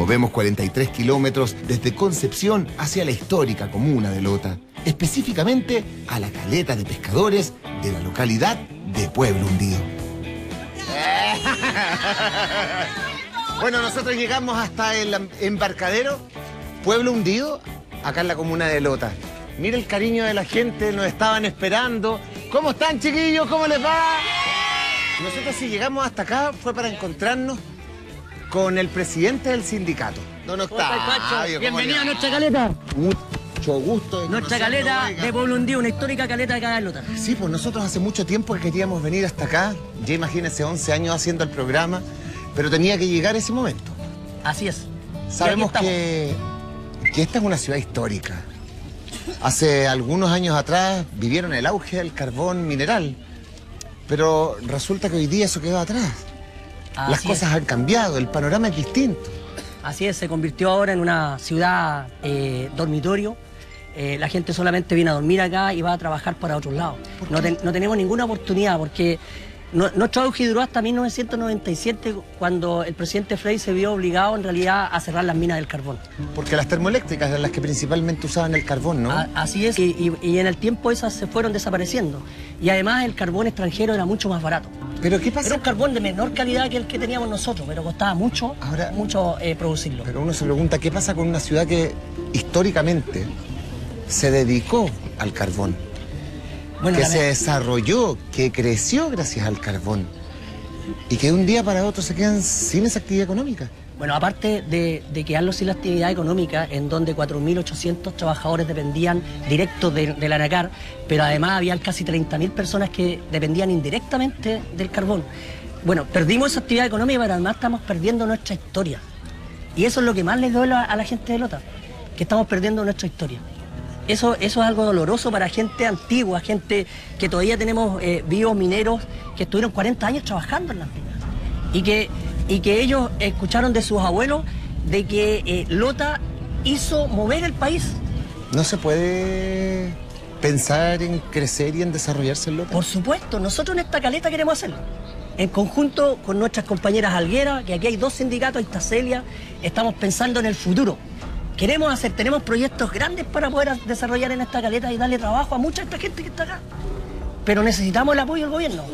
movemos 43 kilómetros desde Concepción hacia la histórica comuna de Lota, específicamente a la caleta de pescadores de la localidad de Pueblo Hundido. Bueno, nosotros llegamos hasta el embarcadero Pueblo Hundido, acá en la comuna de Lota. Mira el cariño de la gente, nos estaban esperando. ¿Cómo están, chiquillos? ¿Cómo les va? Nosotros si llegamos hasta acá fue para encontrarnos con el presidente del sindicato, don Octavio. Bienvenido a Nuestra Caleta. Mucho gusto. Nuestra Caleta de Pueblo Hundido, una histórica caleta de Carlota. Sí, pues nosotros hace mucho tiempo que queríamos venir hasta acá. Ya imagínense, 11 años haciendo el programa, pero tenía que llegar ese momento. Así es. Sabemos que esta es una ciudad histórica. Hace algunos años atrás vivieron el auge del carbón mineral, pero resulta que hoy día eso quedó atrás. Las cosas han cambiado, el panorama es distinto. Así es, se convirtió ahora en una ciudad dormitorio. La gente solamente viene a dormir acá y va a trabajar para otros lados. No tenemos ninguna oportunidad porque nuestro auge duró hasta 1997, cuando el presidente Frei se vio obligado en realidad a cerrar las minas del carbón. Porque las termoeléctricas eran las que principalmente usaban el carbón, ¿no? Así es, y en el tiempo esas se fueron desapareciendo. Y además el carbón extranjero era mucho más barato. ¿Pero qué pasa? Era un carbón de menor calidad que el que teníamos nosotros, pero costaba mucho, producirlo. Pero uno se pregunta, ¿qué pasa con una ciudad que históricamente se dedicó al carbón? Bueno, que se desarrolló, que creció gracias al carbón y que de un día para otro se quedan sin esa actividad económica. Bueno, aparte de quedarlos sin la actividad económica, en donde 4.800 trabajadores dependían directos del Aracar, pero además había casi 30.000 personas que dependían indirectamente del carbón. Bueno, perdimos esa actividad económica, pero además estamos perdiendo nuestra historia. Y eso es lo que más les duele a la gente de Lota, que estamos perdiendo nuestra historia. Eso es algo doloroso para gente antigua, gente que todavía tenemos vivos mineros que estuvieron 40 años trabajando en las minas. Y que ellos escucharon de sus abuelos de que Lota hizo mover el país. ¿No se puede pensar en crecer y en desarrollarse en Lota? Por supuesto, nosotros en esta caleta queremos hacerlo. En conjunto con nuestras compañeras Algueras, que aquí hay dos sindicatos, ahí está Celia, estamos pensando en el futuro. Queremos hacer, tenemos proyectos grandes para poder desarrollar en esta caleta y darle trabajo a mucha esta gente que está acá. Pero necesitamos el apoyo del gobierno.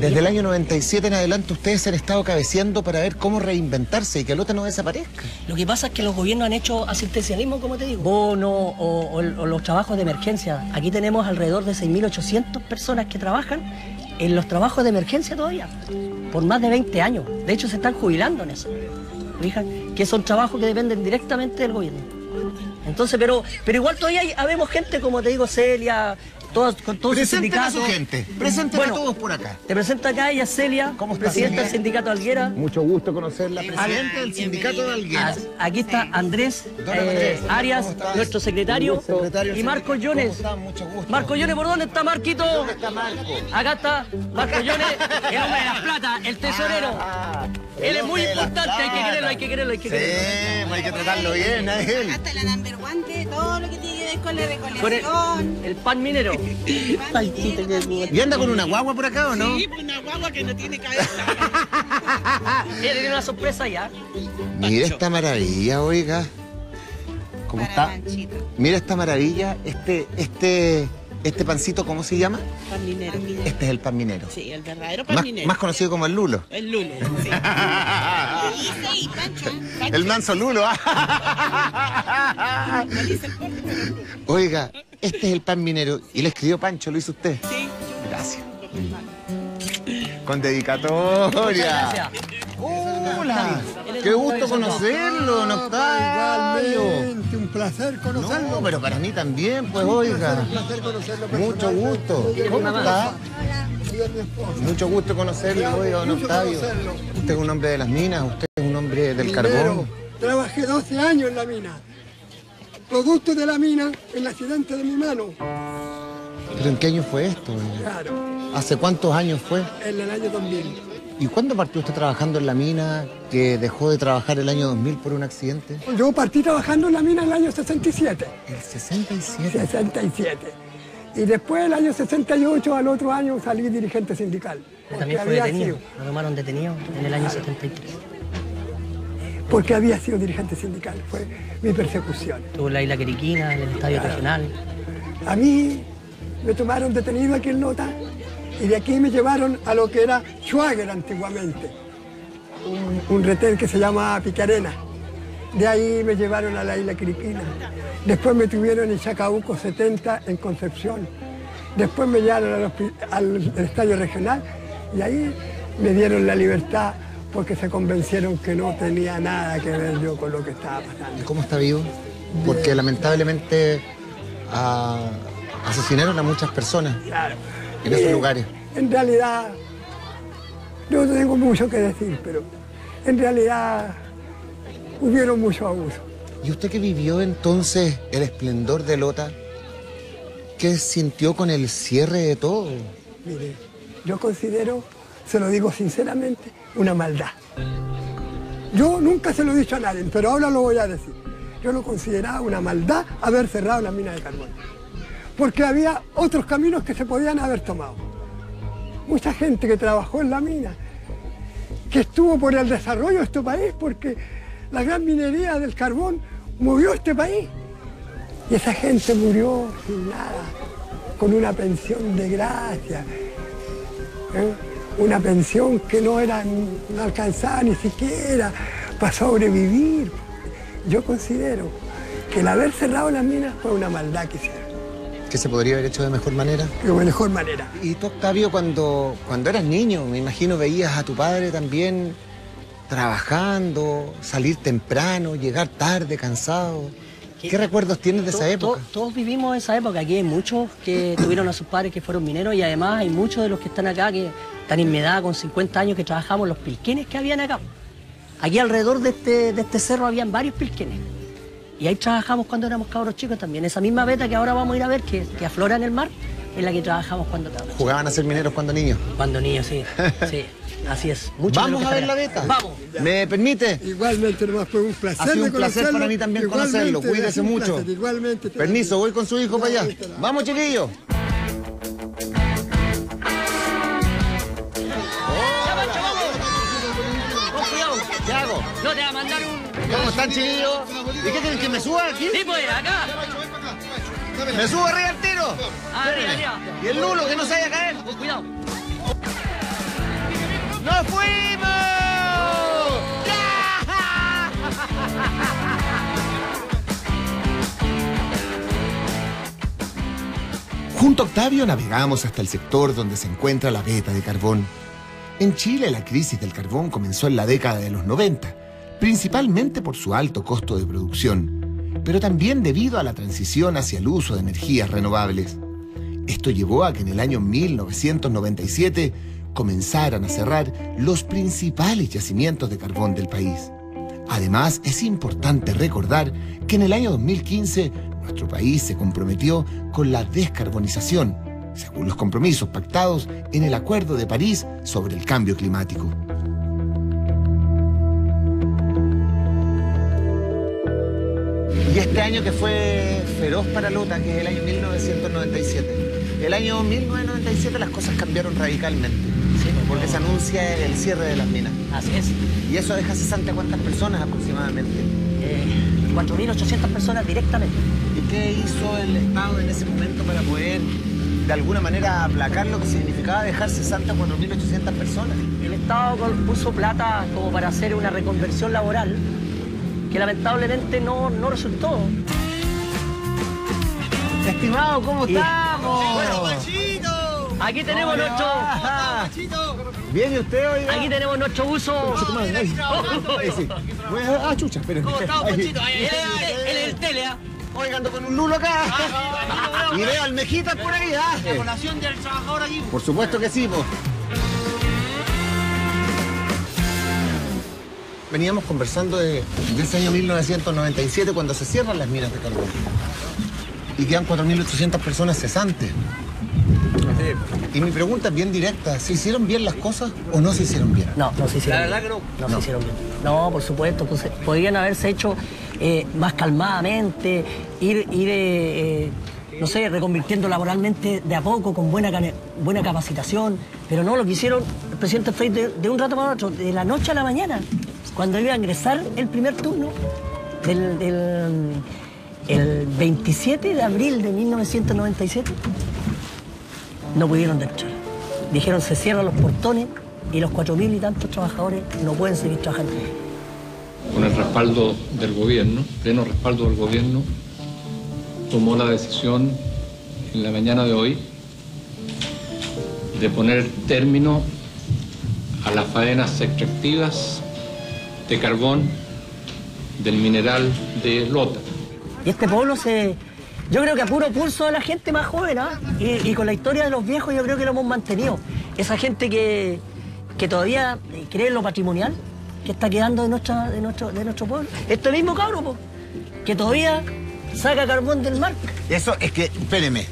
Desde el año 97 en adelante ustedes han estado cabeceando para ver cómo reinventarse y que Lota no desaparezca. Lo que pasa es que los gobiernos han hecho asistencialismo, como te digo. Bono o los trabajos de emergencia. Aquí tenemos alrededor de 6.800 personas que trabajan en los trabajos de emergencia todavía, por más de 20 años. De hecho, se están jubilando en eso. Que son trabajos que dependen directamente del gobierno. Entonces, pero igual todavía habemos gente, como te digo, Celia, con todos los sindicatos. Presenten a su gente, presenten a todos por acá. Te presenta acá ella, Celia, presidenta del sindicato de Algueras. Mucho gusto conocerla, presidenta del sindicato de Algueras. Aquí está Andrés Arias, nuestro secretario, y Marco Llones. Marco Llones, ¿por dónde está Marquito? ¿Dónde está Marco? Acá está Marco Llones, el hombre de las plata, el tesorero. Él es muy importante, hay que quererlo. Sí, hay que tratarlo bien a él. Hasta la number one de todo lo que tiene que ver con la recolección. El pan minero. ¿Y anda con una guagua por acá o no? Sí, una guagua que no tiene cabeza. Él tiene una sorpresa ya. Mira esta maravilla, oiga. ¿Cómo está? Mira esta maravilla, este pancito, ¿cómo se llama? Pan minero. Este es el pan minero. Sí, el verdadero pan minero. Más conocido como el lulo. El lulo, sí. Sí, Pancho. El manso lulo. Oiga, este es el pan minero. Y le escribió Pancho, lo hizo usted. Sí. Gracias. Con dedicatoria. Hola. Qué gusto conocerlo, don Octavio. Igualmente, un placer conocerlo. No, pero para mí también, pues, oiga. Un placer conocerlo. Mucho gusto. ¿Cómo está? Hola. Mucho gusto conocerlo, oiga, don Octavio. Usted es un hombre de las minas, usted es un hombre del carbón. Trabajé 12 años en la mina. Producto de la mina, el accidente de mi mano. ¿Pero en qué año fue esto, oiga? Claro. ¿Hace cuántos años fue? En el año 2000. ¿Y cuándo partió usted trabajando en la mina, que dejó de trabajar el año 2000 por un accidente? Yo partí trabajando en la mina en el año 67. ¿El 67? 67. Y después, el año 68, al otro año, salí dirigente sindical. También fue detenido, lo tomaron detenido en el año 73. porque había sido dirigente sindical. Fue mi persecución. Tuvo la Isla Quiriquina, el estadio regional. A mí me tomaron detenido aquí en Lota y de aquí me llevaron a lo que era Schwager antiguamente, un retén que se llama Picarena. De ahí me llevaron a la Isla Quiriquina. Después me tuvieron en Chacabuco 70, en Concepción. Después me llevaron al estadio regional y ahí me dieron la libertad porque se convencieron que no tenía nada que ver yo con lo que estaba pasando. ¿Cómo está vivo? Porque lamentablemente asesinaron a muchas personas en esos lugares. En realidad, no tengo mucho que decir, pero en realidad hubieron muchos abusos. ¿Y usted que vivió entonces el esplendor de Lota, qué sintió con el cierre de todo? Mire, yo considero, se lo digo sinceramente, una maldad. Yo nunca se lo he dicho a nadie, pero ahora lo voy a decir. Yo lo consideraba una maldad haber cerrado las minas de carbón, porque había otros caminos que se podían haber tomado. Mucha gente que trabajó en la mina, que estuvo por el desarrollo de este país, porque la gran minería del carbón movió este país. Y esa gente murió sin nada, con una pensión de gracia. Una pensión que no alcanzaba ni siquiera para sobrevivir. Yo considero que el haber cerrado las minas fue una maldad que hicieron. ¿Que se podría haber hecho de mejor manera? De mejor manera. Y tú, Octavio, cuando eras niño, me imagino veías a tu padre también trabajando, salir temprano, llegar tarde, cansado. ¿Qué recuerdos tienes de esa época? Todos vivimos esa época. Aquí hay muchos que tuvieron a sus padres que fueron mineros y además hay muchos de los que están acá que están en mi edad, con 50 años, que trabajamos los pilquenes que habían acá. Aquí alrededor de este cerro habían varios pilquenes. Y ahí trabajamos cuando éramos cabros chicos también. Esa misma veta que ahora vamos a ir a ver, que aflora en el mar, es la que trabajamos cuando estábamos. ¿Jugaban a ser mineros cuando niños? Cuando niños, sí. Sí. Así es. Mucho vamos a ver la veta. Vamos. ¿Me permite? Igualmente, nomás fue un placer. Ha sido un placer para mí también conocerlo. Cuídese mucho. Placer, igualmente. Permiso, voy con su hijo para allá. Vamos, chiquillos. ¿Qué hago? No te va a mandar un... ¿Cómo están, chiquillos? ¿Y qué quieren? ¿Que me suba aquí? Sí, pues, acá. ¿Me subo arriba al tiro? Arriba, arriba. Y el nulo, que no se vaya a caer. Pues cuidado. ¡Nos fuimos! ¡Ya! Junto a Octavio navegamos hasta el sector donde se encuentra la veta de carbón. En Chile la crisis del carbón comenzó en la década de los 90, principalmente por su alto costo de producción, pero también debido a la transición hacia el uso de energías renovables. Esto llevó a que en el año 1997 comenzaran a cerrar los principales yacimientos de carbón del país. Además, es importante recordar que en el año 2015 nuestro país se comprometió con la descarbonización, según los compromisos pactados en el Acuerdo de París sobre el cambio climático. Y este año que fue feroz para Lota, que es el año 1997. El año 1997 las cosas cambiaron radicalmente. Sí, porque se anuncia el cierre de las minas. Así es. ¿Y eso deja cesante a cuántas personas aproximadamente? 4.800 personas directamente. ¿Y qué hizo el Estado en ese momento para poder, de alguna manera, aplacar lo que significaba dejar cesante a 4.800 personas? El Estado puso plata como para hacer una reconversión laboral que lamentablemente no resultó. Estimado, ¿cómo estamos? Aquí tenemos nuestro... ¿Viene usted hoy? Aquí tenemos nuestro buzo. Ah, chucha, espera. ¿Cómo está, Panchito? Él es el tele, ¿ah? Oigando con un lulo acá. Y veo almejitas por ahí, ¿ah? La población del trabajador allí. Por supuesto que sí, vos. Veníamos conversando de ese año 1997, cuando se cierran las minas de carbón. Y quedan 4.800 personas cesantes. Y mi pregunta es bien directa, ¿se hicieron bien las cosas o no se hicieron bien? No, no se hicieron bien. La verdad que no. No se hicieron bien. No, por supuesto, pues, podrían haberse hecho más calmadamente, no sé, reconvirtiendo laboralmente de a poco, con buena capacitación, pero no, lo que hicieron el presidente Frei de un rato para otro, de la noche a la mañana. cuando iba a ingresar el primer turno el 27 de abril de 1997, no pudieron entrar. Dijeron, se cierran los portones y los 4.000 y tantos trabajadores no pueden seguir trabajando. Con el respaldo del gobierno, pleno respaldo del gobierno, tomó la decisión en la mañana de hoy de poner término a las faenas extractivas de carbón del mineral de Lota. Y este pueblo se... Yo creo que a puro pulso de la gente más joven, ¿eh? Y con la historia de los viejos yo creo que lo hemos mantenido. Esa gente que todavía cree en lo patrimonial que está quedando de nuestro pueblo. Este mismo cabro, po, que todavía saca carbón del mar. Eso es que, espéreme,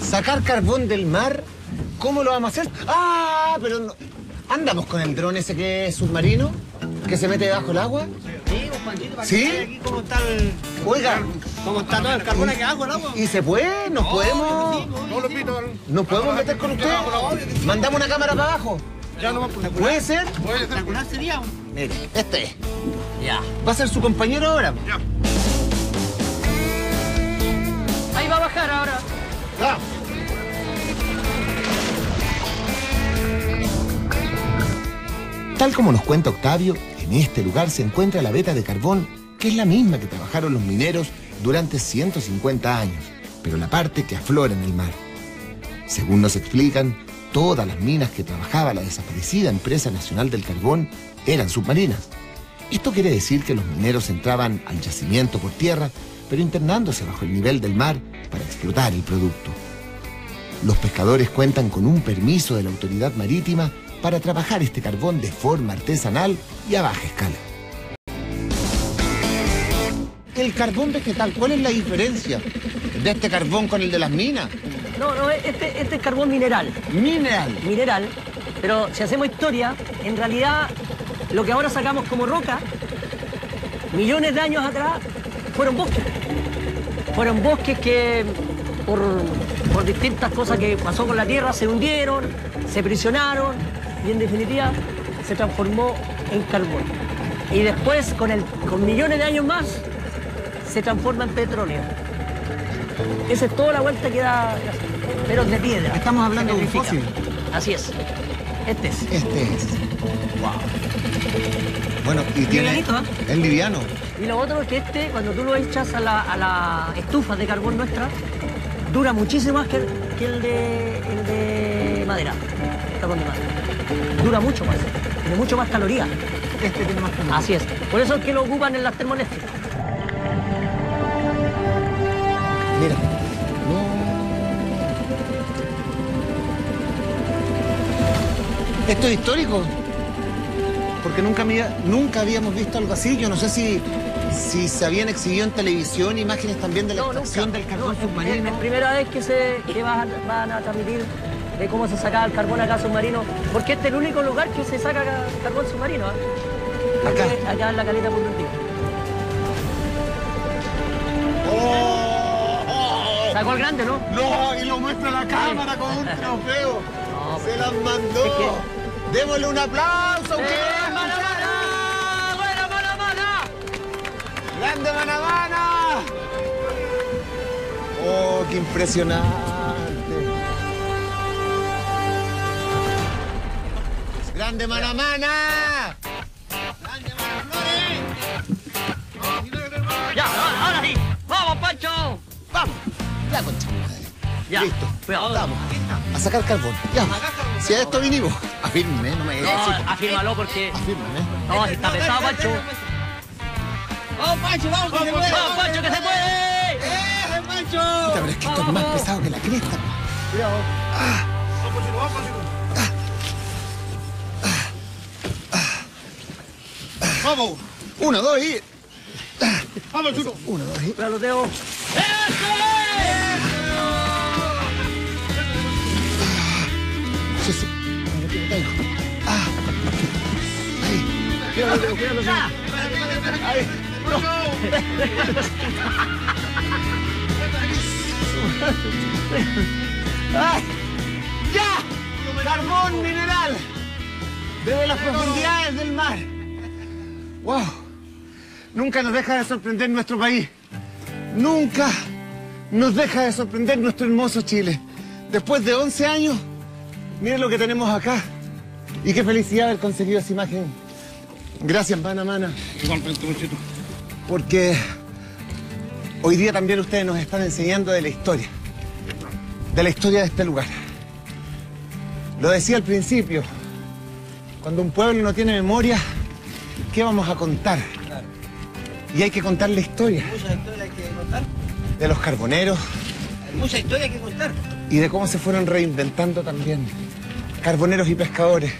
sacar carbón del mar, ¿cómo lo vamos a hacer? ¡Ah! Pero no... ¿Andamos con el dron ese que es submarino? ¿Que se mete debajo del agua? Sí, Juanito, para que aquí cómo está el... Oiga, cómo está todo el carbón que hago, ¿no? ¿Y se puede? ¿Nos podemos...? No lo pito. ¿Nos podemos meter con usted? ¿Mandamos una cámara para abajo? Ya no vamos. ¿Puede ser? Puede ser. Sería un... Mire, este es. Ya. ¿Va a ser su compañero ahora? Ya. Ahí va a bajar ahora. Ya. Tal como nos cuenta Octavio, en este lugar se encuentra la veta de carbón, que es la misma que trabajaron los mineros durante 150 años, pero la parte que aflora en el mar. Según nos explican, todas las minas que trabajaba la desaparecida Empresa Nacional del Carbón eran submarinas. Esto quiere decir que los mineros entraban al yacimiento por tierra, pero internándose bajo el nivel del mar para explotar el producto. Los pescadores cuentan con un permiso de la autoridad marítima para trabajar este carbón de forma artesanal y a baja escala. El carbón vegetal, ¿cuál es la diferencia de este carbón con el de las minas? No, este es carbón mineral. ¿Mineral? Mineral, pero si hacemos historia, en realidad lo que ahora sacamos como roca, millones de años atrás, fueron bosques. Fueron bosques que por distintas cosas que pasó con la tierra se hundieron, se prisionaron, y en definitiva se transformó en carbón. Y después, con millones de años más, se transforma en petróleo. Esa es toda la vuelta que da, pero de piedra. Estamos hablando de un fósil. Así es. Este es. Este es. Wow. Bueno, y tiene... Livianito, ¿eh? Es liviano. Y lo otro es que este, cuando tú lo echas a la estufa de carbón nuestra, dura muchísimo más que el de madera. Carbón de madera. Dura mucho más, tiene mucho más calorías. Este tiene más calorías. Así es. Por eso es que lo ocupan en las termoeléctricas. Mira. No. Esto es histórico. Porque nunca habíamos visto algo así. Yo no sé si se habían exhibido en televisión imágenes también de la extracción del carbón submarino. Es la primera vez que van a transmitir de cómo se sacaba el carbón acá submarino, porque este es el único lugar que se saca carbón submarino, ¿eh? Acá en la Caleta Pueblo Hundido. ¡Oh! Sacó el grande, ¿no? No, y lo muestra la cámara con un trofeo. No, se las mandó. Es que... Démosle un aplauso. ¡Manamana! ¡Buena Manamana! ¡Grande Manamana! ¡Oh, qué impresionante! ¡Grande Manamana! ¡Grande Manaflores! ¡Ya! ¡Ahora sí! ¡Vamos, Pancho! ¡Vamos! ¡Ya, concha! Ya. Listo. Cuidado. Vamos. A sacar carbón. Ya. Si a esto vinimos. Afírmeme, no me digas. No, afírmalo porque... Afírmeme. No, si está pesado, Pancho. ¡Vamos, Pancho! ¡Vamos, que se puede! ¡Vamos, Pancho, que se puede! ¡Eh, Pancho! Pero es que esto es más pesado que la cresta. Cuidado. ¡Vamos, vamos! Uno, dos y... ¡Vamos, chulo! Uno, dos y... ¡Claro, Teo! ¡Eso es! ¡Eso! ¡Ah! ¡Ahí! ¡Cuidado, Teo! ¡Cuidado, Teo! ¡Ahí! ¡No! ¡Ay! ¡Ya! ¡Carbón mineral! ¡Desde las profundidades del mar! ¡Wow! Nunca nos deja de sorprender nuestro país. Nunca nos deja de sorprender nuestro hermoso Chile. Después de 11 años, miren lo que tenemos acá. Y qué felicidad haber conseguido esa imagen. Gracias, Mana. Igualmente, muchachos. Porque hoy día también ustedes nos están enseñando de la historia. De la historia de este lugar. Lo decía al principio. Cuando un pueblo no tiene memoria, ¿qué vamos a contar? Claro. Y hay que contar la historia. Mucha historia hay que contar. De los carboneros. Hay mucha historia hay que contar. Y de cómo se fueron reinventando también. Carboneros y pescadores.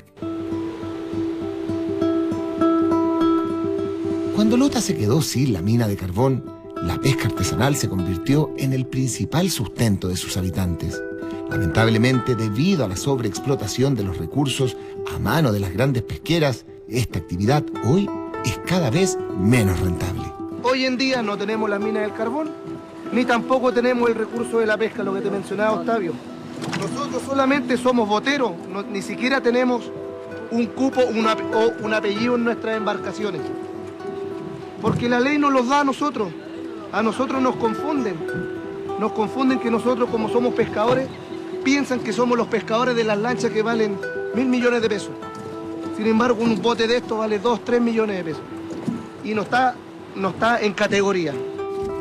Cuando Lota se quedó sin la mina de carbón, la pesca artesanal se convirtió en el principal sustento de sus habitantes. Lamentablemente, debido a la sobreexplotación de los recursos a mano de las grandes pesqueras, esta actividad hoy es cada vez menos rentable. Hoy en día no tenemos las minas del carbón, ni tampoco tenemos el recurso de la pesca, lo que te mencionaba Octavio. Nosotros solamente somos boteros, ni siquiera tenemos un cupo o un apellido en nuestras embarcaciones. Porque la ley nos los da a nosotros. A nosotros nos confunden. Nos confunden que nosotros, como somos pescadores, piensan que somos los pescadores de las lanchas que valen 1.000 millones de pesos. Sin embargo, un bote de estos vale 2, 3 millones de pesos. Y no está en categoría.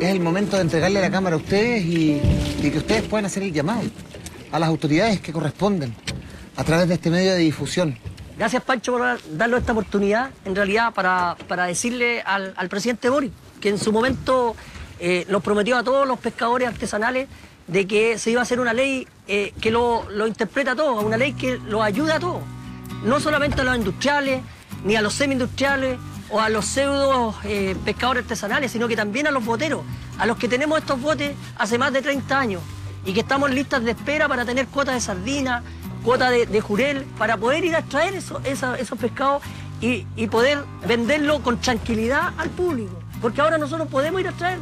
Es el momento de entregarle la cámara a ustedes y que ustedes puedan hacer el llamado a las autoridades que corresponden a través de este medio de difusión. Gracias, Pancho, por darnos esta oportunidad, en realidad, para decirle al presidente Boris, que en su momento nos prometió a todos los pescadores artesanales de que se iba a hacer una ley que lo interpreta a todos, una ley que lo ayuda a todos, no solamente a los industriales, ni a los semi-industriales o a los pseudo pescadores artesanales, sino que también a los boteros, a los que tenemos estos botes hace más de 30 años y que estamos listas de espera para tener cuotas de sardina, cuotas de jurel, para poder ir a extraer esos pescados y poder venderlo con tranquilidad al público. Porque ahora nosotros podemos ir a extraer,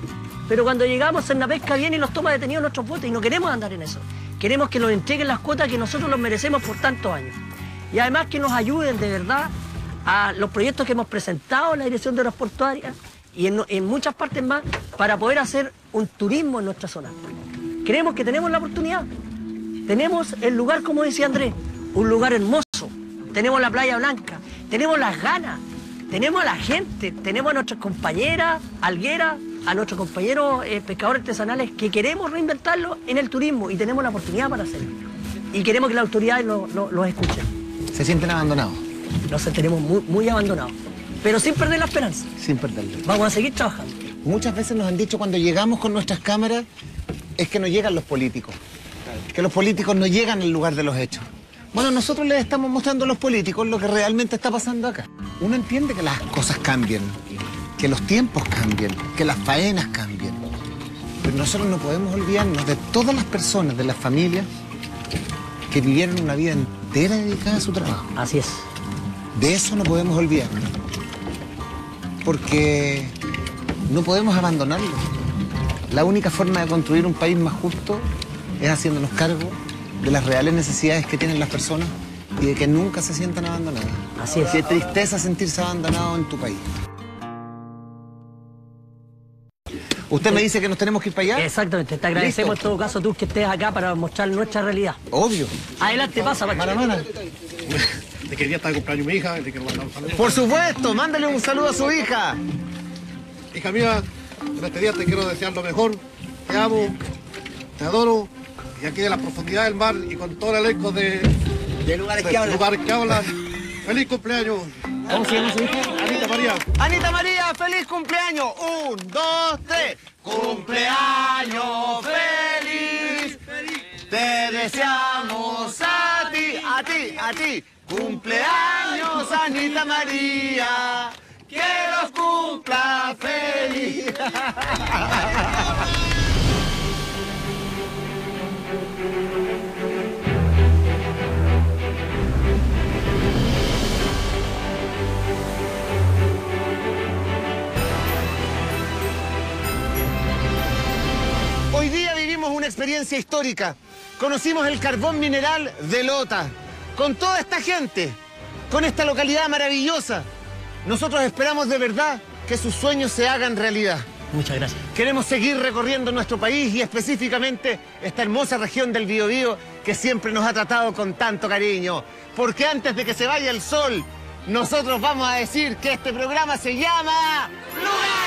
pero cuando llegamos en la pesca viene y los toma detenidos nuestros botes y no queremos andar en eso. Queremos que nos entreguen las cuotas que nosotros los merecemos por tantos años. Y además que nos ayuden de verdad a los proyectos que hemos presentado en la Dirección de las Portuarias y en muchas partes más para poder hacer un turismo en nuestra zona. Creemos que tenemos la oportunidad. Tenemos el lugar, como decía Andrés, un lugar hermoso. Tenemos la Playa Blanca, tenemos las ganas. Tenemos a la gente, tenemos a nuestras compañeras algueras, a nuestros compañeros pescadores artesanales que queremos reinventarlo en el turismo y tenemos la oportunidad para hacerlo. Y queremos que las autoridades los escuchen. ¿Se sienten abandonados? Nos sentiremos muy, muy abandonados, pero sin perder la esperanza. Sin perderla. Vamos a seguir trabajando. Muchas veces nos han dicho cuando llegamos con nuestras cámaras es que no llegan los políticos, que los políticos no llegan al lugar de los hechos. Bueno, nosotros les estamos mostrando a los políticos lo que realmente está pasando acá. Uno entiende que las cosas cambian, que los tiempos cambian, que las faenas cambian. Pero nosotros no podemos olvidarnos de todas las personas, de las familias, que vivieron una vida entera dedicada a su trabajo. Así es. De eso no podemos olvidarnos. Porque no podemos abandonarlo. La única forma de construir un país más justo es haciéndonos cargo de las reales necesidades que tienen las personas y de que nunca se sientan abandonadas. Así es. Qué tristeza sentirse abandonado en tu país. Usted me dice que nos tenemos que ir para allá. Exactamente. Te agradecemos en todo caso tú que estés acá para mostrar nuestra realidad. Obvio. Adelante, pasa, Mana. Te quería estar de cumpleaños mi hija. Por supuesto, mándale un saludo a su hija. Hija mía, en este día te quiero desear lo mejor. Te amo, te adoro. Y aquí de la profundidad del mar y con todo el eco de lugares que hablan. ¡Feliz cumpleaños! ¿Cómo se llama su hija? Anita María. ¡Anita María, feliz cumpleaños! 1, 2, 3. ¡Cumpleaños feliz! Te deseamos a ti, a ti, a ti. ¡Cumpleaños, Anita María! ¡Que los cumpla feliz! Hoy día vivimos una experiencia histórica. Conocimos el carbón mineral de Lota. Con toda esta gente, con esta localidad maravillosa, Nosotros esperamos de verdad que sus sueños se hagan realidad. Muchas gracias. Queremos seguir recorriendo nuestro país y específicamente esta hermosa región del Bío Bío que siempre nos ha tratado con tanto cariño. Porque antes de que se vaya el sol, nosotros vamos a decir que este programa se llama... ¡Lura!